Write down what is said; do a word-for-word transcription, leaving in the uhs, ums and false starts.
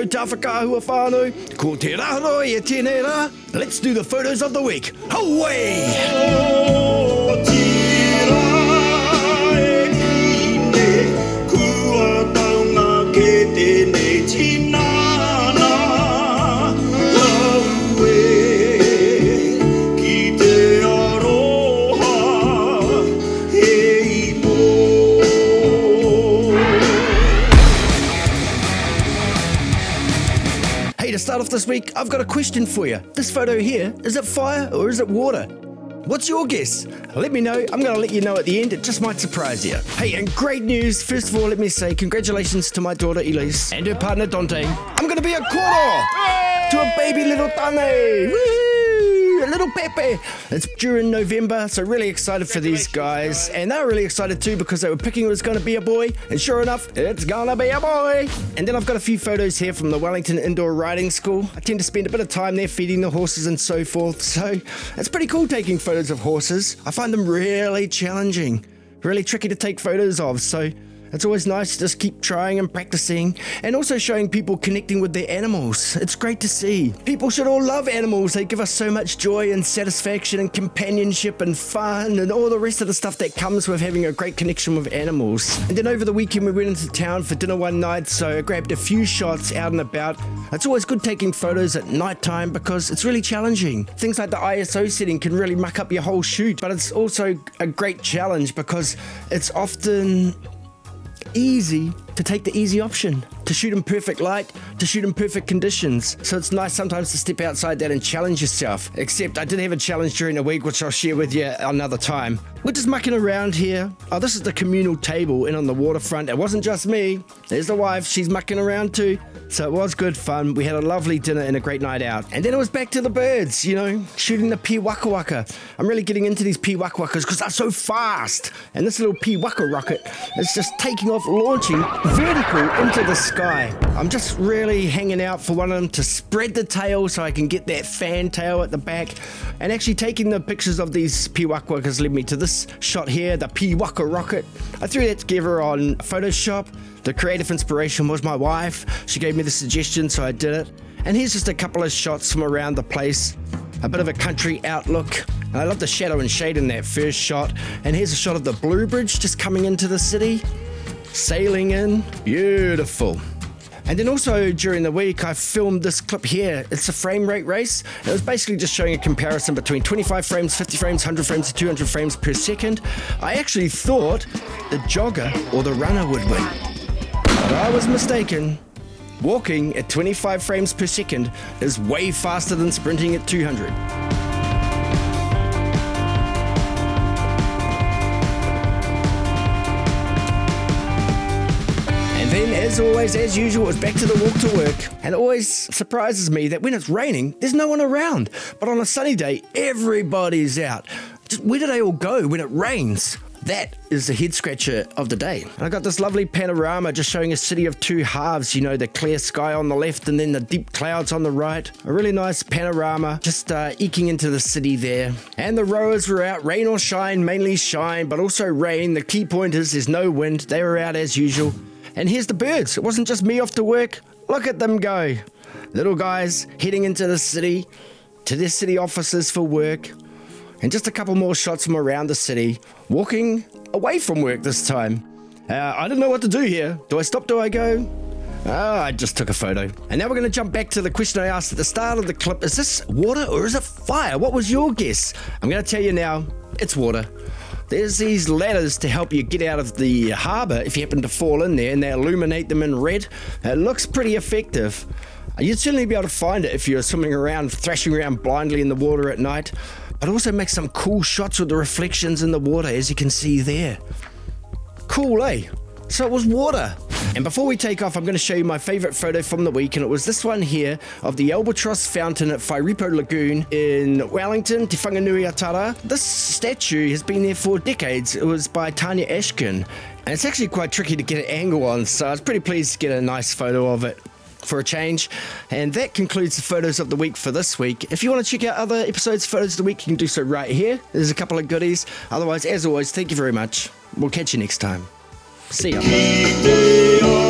koutou tawhakahua whānau, ko te rahano e tēnei rā. Let's do the photos of the week. Away! Oh, off this week, I've got a question for you. This photo here, is it fire or is it water? What's your guess? Let me know. I'm going to let you know at the end. It just might surprise you. Hey, and great news. First of all, let me say congratulations to my daughter Elise and her partner Dante. I'm going to be a koro to a baby little Tane. Woo! A little Pepe. It's due in November, so really excited for these guys. And they're really excited too because they were picking it was going to be a boy. And sure enough, it's going to be a boy. And then I've got a few photos here from the Wellington Indoor Riding School. I tend to spend a bit of time there feeding the horses and so forth. So it's pretty cool taking photos of horses. I find them really challenging, really tricky to take photos of. So it's always nice to just keep trying and practicing and also showing people connecting with their animals. It's great to see. People should all love animals. They give us so much joy and satisfaction and companionship and fun and all the rest of the stuff that comes with having a great connection with animals. And then over the weekend we went into town for dinner one night, so I grabbed a few shots out and about. It's always good taking photos at night time because it's really challenging. Things like the I S O setting can really muck up your whole shoot, but it's also a great challenge because it's often easy to take the easy option, to shoot in perfect light, to shoot in perfect conditions. So it's nice sometimes to step outside that and challenge yourself. Except I did have a challenge during the week, which I'll share with you another time. We're just mucking around here. Oh, this is the communal table in on the waterfront. It wasn't just me. There's the wife. She's mucking around too. So it was good fun. We had a lovely dinner and a great night out. And then it was back to the birds, you know, shooting the pīwakawaka. I'm really getting into these pīwakawakas because they're so fast. And this little pīwaka rocket is just taking off, launching vertical into the sky. I'm just really hanging out for one of them to spread the tail so I can get that fan tail at the back. And actually taking the pictures of these pīwakawakas led me to this shot here, the pīwaka rocket. I threw that together on Photoshop. The creative inspiration was my wife. She gave me the suggestion, so I did it. And here's just a couple of shots from around the place. A bit of a country outlook. And I love the shadow and shade in that first shot. And here's a shot of the Blue Bridge just coming into the city. Sailing in. Beautiful. And then also during the week, I filmed this clip here. It's a frame rate race. It was basically just showing a comparison between twenty-five frames, fifty frames, one hundred frames, and two hundred frames per second. I actually thought the jogger or the runner would win. But I was mistaken. Walking at twenty-five frames per second is way faster than sprinting at two hundred. And then, as always, as usual, it's back to the walk to work. And it always surprises me that when it's raining, there's no one around. But on a sunny day, everybody's out. Just, where do they all go when it rains? That is the head scratcher of the day. And I got this lovely panorama just showing a city of two halves, you know, the clear sky on the left and then the deep clouds on the right. A really nice panorama, just uh, eking into the city there. And the rowers were out, rain or shine, mainly shine, but also rain. The key point is there's no wind. They were out as usual. And here's the birds. It wasn't just me off to work. Look at them go. Little guys heading into the city, to their city offices for work. And just a couple more shots from around the city, walking away from work this time. Uh, I didn't know what to do here. Do I stop? Do I go? Ah, I just took a photo. And now we're going to jump back to the question I asked at the start of the clip. Is this water or is it fire? What was your guess? I'm going to tell you now, it's water. There's these ladders to help you get out of the harbour if you happen to fall in there, and they illuminate them in red. It looks pretty effective. You'd certainly be able to find it if you're swimming around, thrashing around blindly in the water at night. But also make some cool shots with the reflections in the water, as you can see there. Cool, eh? So it was water. And before we take off, I'm going to show you my favorite photo from the week, and it was this one here of the Albatross Fountain at Whairipo Lagoon in Wellington, Te Whanganui Atara. This statue has been there for decades. It was by Tanya Ashkin, and it's actually quite tricky to get an angle on, so I was pretty pleased to get a nice photo of it for a change. And that concludes the photos of the week for this week. If you want to check out other episodes, photos of the week, you can do so right here. There's a couple of goodies. Otherwise, as always, thank you very much. We'll catch you next time. See ya.